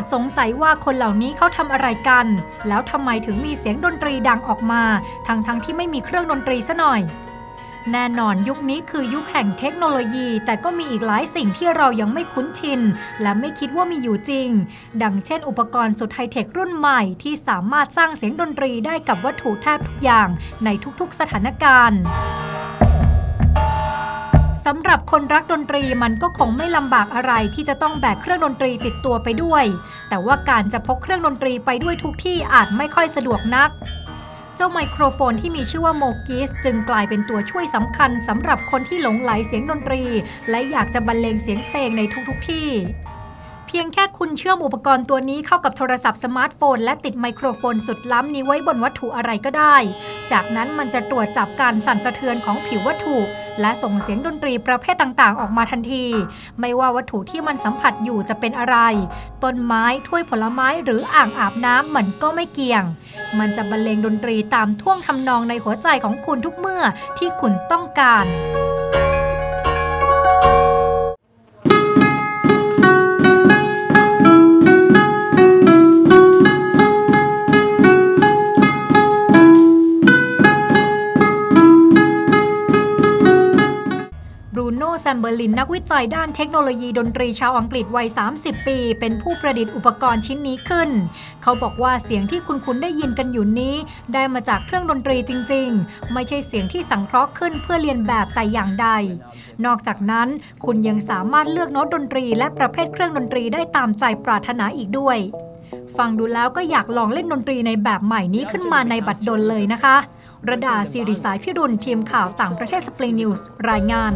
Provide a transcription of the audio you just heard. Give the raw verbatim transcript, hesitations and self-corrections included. อาจสงสัยว่าคนเหล่านี้เขาทำอะไรกันแล้วทำไมถึงมีเสียงดนตรีดังออกมาทั้งทั้งที่ไม่มีเครื่องดนตรีซะหน่อยแน่นอนยุคนี้คือยุคแห่งเทคโนโลยีแต่ก็มีอีกหลายสิ่งที่เรายังไม่คุ้นชินและไม่คิดว่ามีอยู่จริงดังเช่นอุปกรณ์สุดไฮเทครุ่นใหม่ที่สามารถสร้างเสียงดนตรีได้กับวัตถุแทบทุกอย่างในทุกๆสถานการณ์สำหรับคนรักดนตรีมันก็คงไม่ลำบากอะไรที่จะต้องแบกเครื่องดนตรีติดตัวไปด้วยแต่ว่าการจะพกเครื่องดนตรีไปด้วยทุกที่อาจไม่ค่อยสะดวกนักเจ้าไมโครโฟนที่มีชื่อว่าโมกิสจึงกลายเป็นตัวช่วยสำคัญสำหรับคนที่หลงไหลเสียงดนตรีและอยากจะบรรเลงเสียงเพลงในทุกๆที่เพียงแค่คุณเชื่อมอุปกรณ์ตัวนี้เข้ากับโทรศัพท์สมาร์ทโฟนและติดไมโครโฟนสุดล้ำนี้ไว้บนวัตถุอะไรก็ได้จากนั้นมันจะตรวจจับการสั่นสะเทือนของผิววัตถุและส่งเสียงดนตรีประเภทต่างๆออกมาทันทีไม่ว่าวัตถุที่มันสัมผัสอยู่จะเป็นอะไรต้นไม้ถ้วยผลไม้หรืออ่างอาบน้ำมันก็ไม่เกี่ยงมันจะบรรเลงดนตรีตามท่วงทำนองในหัวใจของคุณทุกเมื่อที่คุณต้องการแซมเบอร์ลินนักวิจัยด้านเทคโนโลยีดนตรีชาวอังกฤษวัยสามสิบปีเป็นผู้ประดิษฐ์อุปกรณ์ชิ้นนี้ขึ้นเขาบอกว่าเสียงที่คุณคุณได้ยินกันอยู่นี้ได้มาจากเครื่องดนตรีจริงๆไม่ใช่เสียงที่สังเคราะห์ขึ้นเพื่อเรียนแบบแต่อย่างใดนอกจากนั้นคุณยังสามารถเลือกโน้ตดนตรีและประเภทเครื่องดนตรีได้ตามใจปรารถนาอีกด้วยฟังดูแล้วก็อยากลองเล่นดนตรีในแบบใหม่นี้ขึ้นมาในบัดดลเลยนะคะระดาศิริสายพิรุณทีมข่าวต่างประเทศสปริงนิวส์รายงาน